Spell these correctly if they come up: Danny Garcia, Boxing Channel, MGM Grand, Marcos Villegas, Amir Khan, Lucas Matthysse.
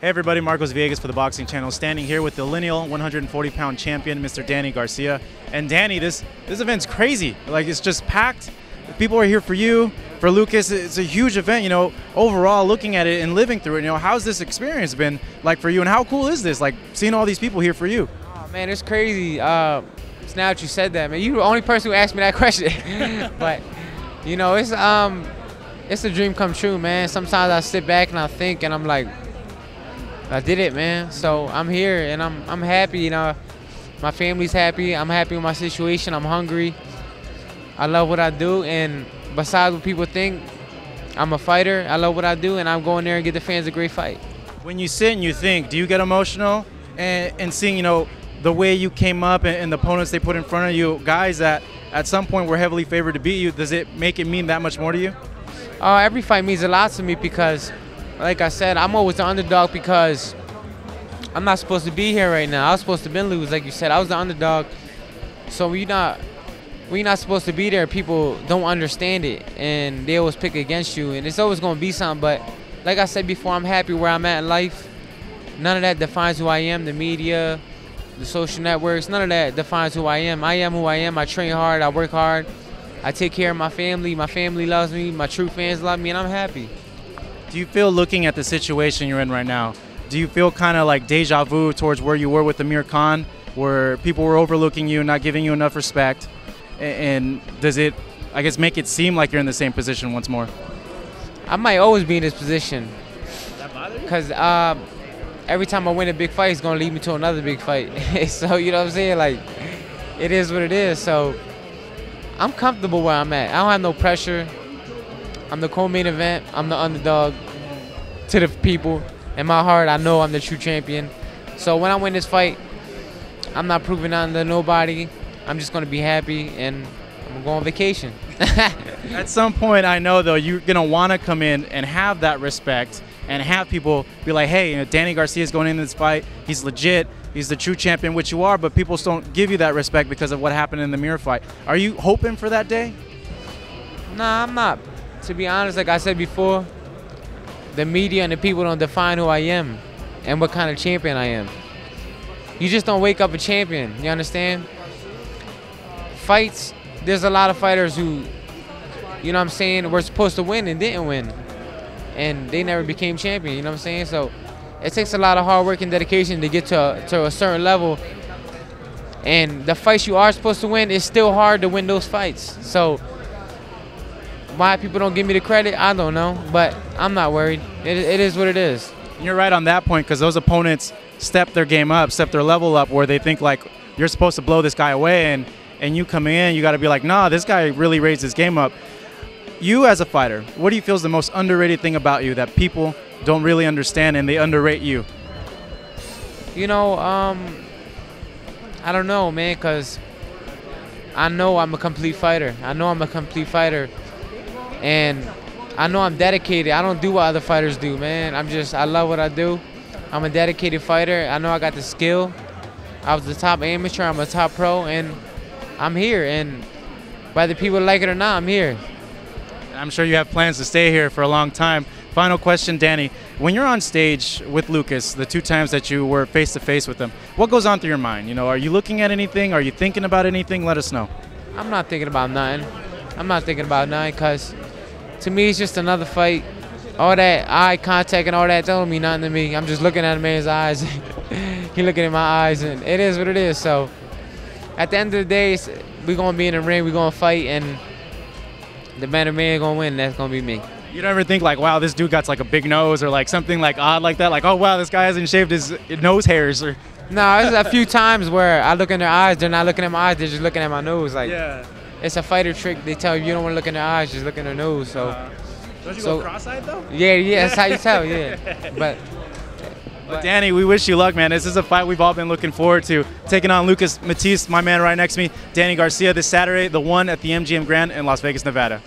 Hey everybody, Marcos Villegas for the Boxing Channel, standing here with the lineal 140-pound champion, Mr. Danny Garcia. And Danny, this event's crazy. Like, it's just packed. People are here for you, for Lucas. It's a huge event, you know, overall, looking at it and living through it, you know, how's this experience been like for you? And how cool is this, like, seeing all these people here for you? Oh, man, it's crazy. It's now that you said that, man. You're the only person who asked me that question. But, you know, it's a dream come true, man. Sometimes I sit back and I think and I'm like, I did it, man. So I'm here and I'm happy, you know. My family's happy. I'm happy with my situation. I'm hungry. I love what I do, and besides what people think, I'm a fighter. I love what I do, and I'm going there and get the fans a great fight. When you sit and you think, do you get emotional? And seeing, you know, the way you came up and the opponents they put in front of you, guys that at some point were heavily favored to beat you, does it make it mean that much more to you? Every fight means a lot to me because, like I said, I'm always the underdog because I'm not supposed to be here right now. I was supposed to been lose, like you said. I was the underdog. So we're not supposed to be there. People don't understand it, and they always pick against you, and it's always going to be something. But like I said before, I'm happy where I'm at in life. None of that defines who I am. The media, the social networks, none of that defines who I am. I am who I am. I train hard. I work hard. I take care of my family. My family loves me. My true fans love me, and I'm happy. Do you feel, looking at the situation you're in right now, do you feel kind of like deja vu towards where you were with Amir Khan, where people were overlooking you, not giving you enough respect? And does it, I guess, make it seem like you're in the same position once more? I might always be in this position. Does that bother you? Because every time I win a big fight, it's going to lead me to another big fight. So, you know what I'm saying? Like, it is what it is. So, I'm comfortable where I'm at. I don't have no pressure. I'm the co-main event. I'm the underdog to the people. In my heart, I know I'm the true champion. So when I win this fight, I'm not proving nothing to nobody. I'm just going to be happy, and I'm going to go on vacation. At some point, I know, though, you're going to want to come in and have that respect and have people be like, hey, you know, Danny Garcia's going into this fight. He's legit. He's the true champion, which you are, but people still don't give you that respect because of what happened in the mirror fight. Are you hoping for that day? Nah, I'm not. To be honest, like I said before, the media and the people don't define who I am and what kind of champion I am. You just don't wake up a champion, you understand? Fights, there's a lot of fighters who, you know what I'm saying, were supposed to win and didn't win. And they never became champion, you know what I'm saying? So it takes a lot of hard work and dedication to get to a certain level. And the fights you are supposed to win, it's still hard to win those fights. So why people don't give me the credit, I don't know, but I'm not worried. It is what it is. You're right on that point because those opponents step their game up, step their level up, where they think like you're supposed to blow this guy away, and you come in, you got to be like, nah, this guy really raised his game up. You as a fighter, what do you feel is the most underrated thing about you that people don't really understand and they underrate you? You know, I don't know, man, because I know I'm a complete fighter. I know I'm a complete fighter. And I know I'm dedicated. I don't do what other fighters do, man. I love what I do. I'm a dedicated fighter. I know I got the skill. I was the top amateur. I'm a top pro, and I'm here. And whether people like it or not, I'm here. I'm sure you have plans to stay here for a long time. Final question, Danny. When you're on stage with Lucas, the two times that you were face-to-face with him, what goes on through your mind? You know, are you looking at anything? Are you thinking about anything? Let us know. I'm not thinking about nothing. I'm not thinking about nothing because to me, it's just another fight. All that eye contact and all that don't mean nothing to me. I'm just looking at a man's eyes. He looking in my eyes, and it is what it is. So at the end of the day, we're going to be in the ring. We're going to fight, and the better man going to win. That's going to be me. You don't ever think like, wow, this dude got like a big nose or like something like odd like that? Like, oh, wow, this guy hasn't shaved his nose hairs. Or no, there's a few times where I look in their eyes. They're not looking at my eyes. They're just looking at my nose. Like, yeah. It's a fighter trick. They tell you you don't want to look in their eyes, just look in their nose. So, don't you go cross-eyed though? Yeah, that's how you tell. Yeah, but Danny, we wish you luck, man. This is a fight we've all been looking forward to. Taking on Lucas Matthysse, my man right next to me, Danny Garcia, this Saturday, the 1 at the MGM Grand in Las Vegas, Nevada.